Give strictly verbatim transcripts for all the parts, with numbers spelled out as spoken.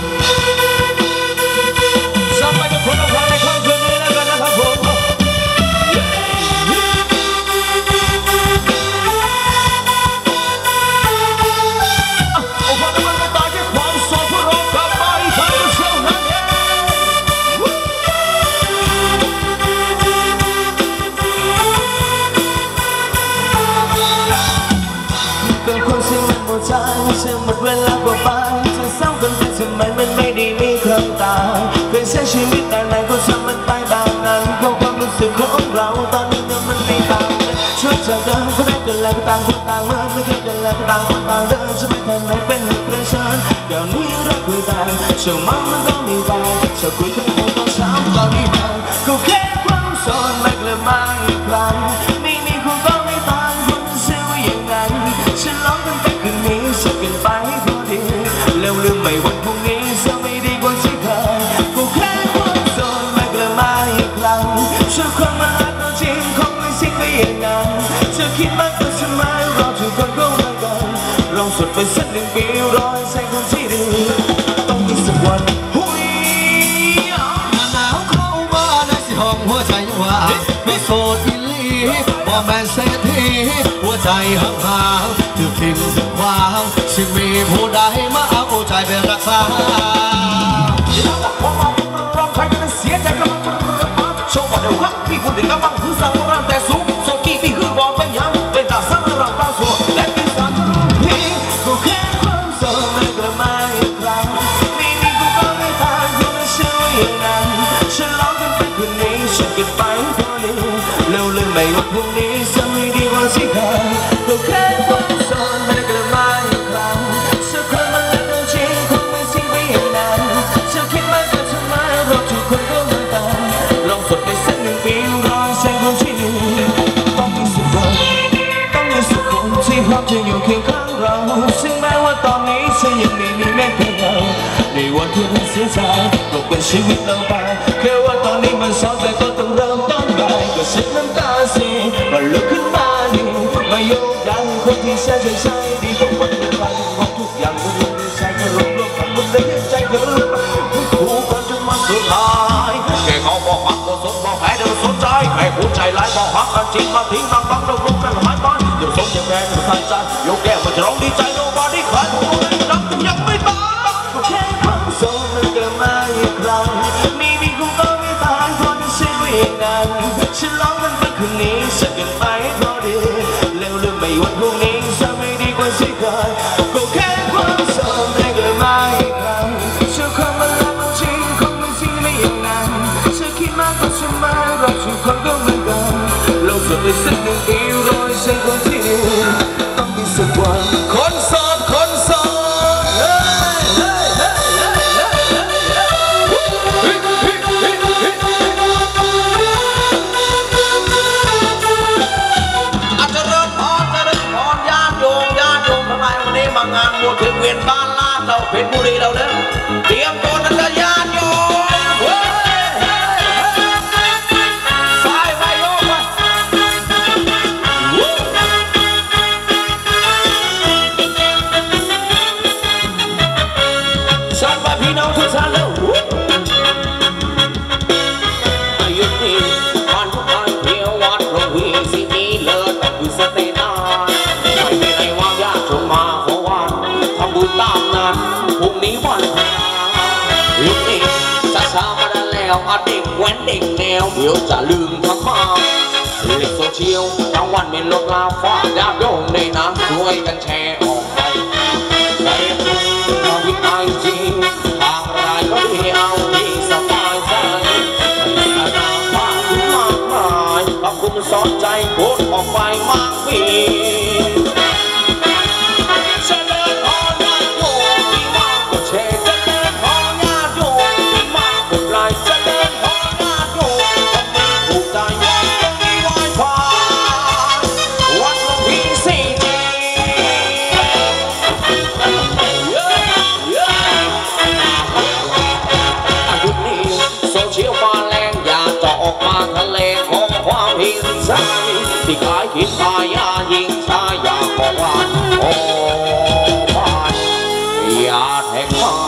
อย่าแทงมั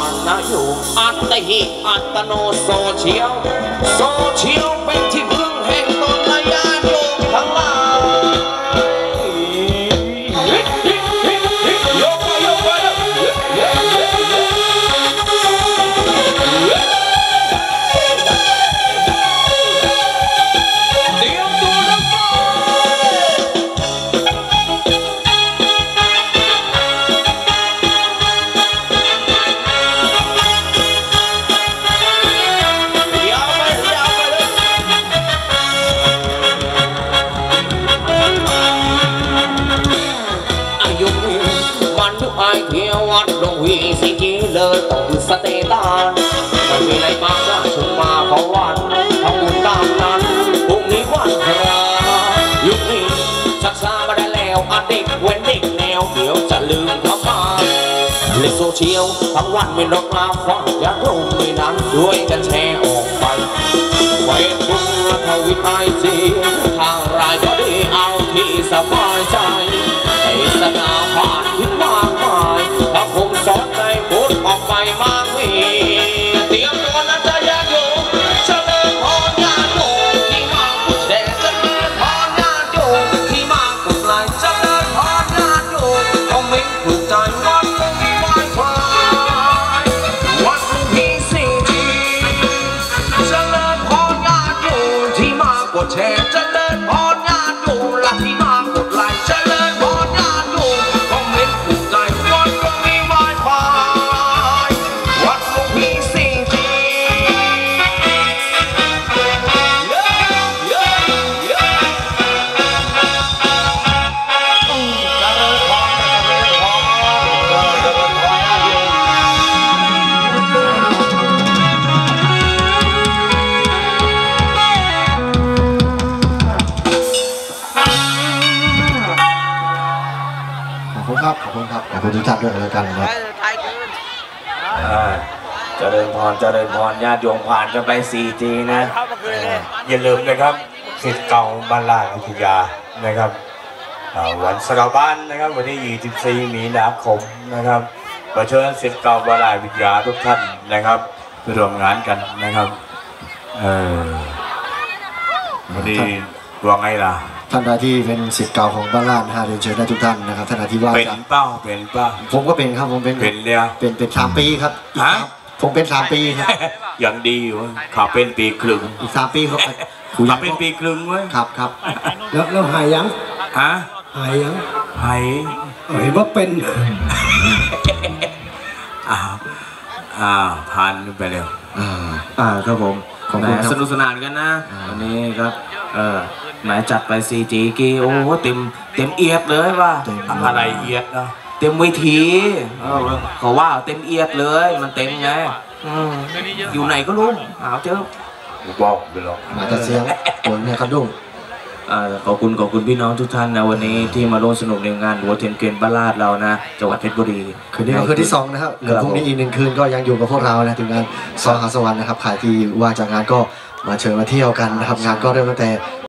นนะ อยู่อัตติอัตโนโซเชียลโซเชียลเป็นที่พึ่งแห่งตนและญาติโยมทั้งหลายสเตตาไม่มีอะไรมากนะชมมาเขาวันทำบุญตามนั้นพรุ่งนี้วันพระยุคนี้ชักช้ามาได้แล้วอเด็กเว้นเด็กแนวเดี๋ยวจะลืมเขามาในโซเชียลทั้งวันไม่นกลาฟังอย่าร่มไม่นั้นด้วยกันแชร์ออกไปไว้บุญทวิตไอซีทางรายก็ดีเอาที่สบายใจไอ้สนาผ่านคิดมากมายถ้าคงสอนใจพูดออกไปมากมีเตรียมตัวนะจะยากอยู่เฉลิมพรญาติโยมที่มากแด่เจริญพรญาติโยมที่มากหลายเจริญพรญาติโยมคอมเมนต์ถูกใจวัดลุงพีไวไฟวัดลุงพีซีจีเจริญพรญาติโยมที่มากกว่าแชร์เจริญพรญาติโยมละที่มากหลายเจริญพรญาติโยมคอมเมนต์ถูกใจวัดลุงพีไวไฟคุณทุกท่านด้วยกันครับเจริญพรเจริญพรญาติโยมผ่านกันไป สี่จี นะอย่าลืมนะครับศิษย์เก่าบ้านล่างอยุธยานะครับวันสระบันนะครับวันที่ยี่สิบสี่มีนาคมนะครับประชาชนศิษย์เก่าบ้านล่างอยุธยาทุกท่านนะครับร่วมงานกันนะครับวันนี้ว่าไงล่ะท่านที่เป็นศิษย์เก่าของบ้านลาดนะฮะเรียนเชิญได้ทุกท่านนะครับท่านที่ว่าเป็นเป้าเป็นเป้าผมก็เป็นครับผมเป็นเป็นเนี่ยเป็นเป็นสามปีครับฮะผมเป็นสามปีครับอย่างดีอยู่ข่าวเป็นปีครึ่งอีกสามปีเขาข่าวเป็นปีครึ่งเว้ยครับครับแล้วแล้วหายยังฮะหายยังหายเห็นว่าเป็นอ้าวอ้าวผ่านไปแล้วอ่าอ่าครับผมของสนุกสนานกันนะวันนี้ครับเออไหนจัดไป สี่จี กีโอ้เต็มเต็มเอียดเลยว่าอะไรเอียดเนาะเต็มเวทีเขาว่าเต็มเอียดเลยมันเต็มไงอยู่ไหนก็รู้หาเจอบอกไปหรอกมาแต่เสียงคนเนี่ยกระดุมขอบคุณขอบคุณพี่น้องทุกท่านนะวันนี้ที่มาร่วมสนุกในงานหัวเทียนเกวียนบ้านลาดเรานะจังหวัดเพชรบุรีคืนนี้คืนที่สองนะครับเหลือพรุ่งนี้อีกหนึ่งคืนก็ยังอยู่กับพวกเรานะถึงงานซอยหาสวรรค์นะครับขายที่ว่าจากงานก็มาเชิญมาเที่ยวกันนะครับงานก็เริ่มตั้งแต่